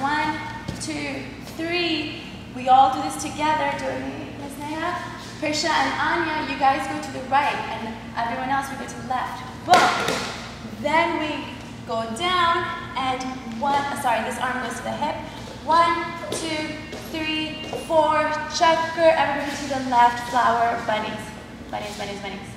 1, 2, 3. We all do this together. Prisha and Anya, you guys go to the right, and everyone else we go to the left. Boom. Then we go down, and this arm goes to the hip. 1, 2, 3, 4. Chakra. Everybody to the left. Flower bunnies. Bunnies, bunnies, bunnies.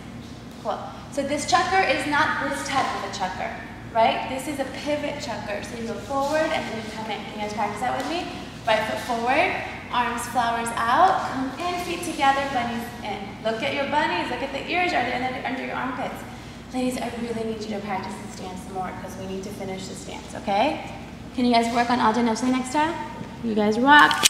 Cool. So this chakra is not this type of a chakra. Right? This is a pivot chakra. So you go forward and then you come in. Can you guys practice that with me? Right foot forward, arms, flowers out, come in, feet together, bunnies in. Look at your bunnies, look at the ears, are they under your armpits? Ladies, I really need you to practice this dance more because we need to finish this dance, okay? Can you guys work on Ajay Navsani next time? You guys rock.